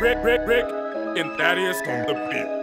Rick and Thaddeus on the beat.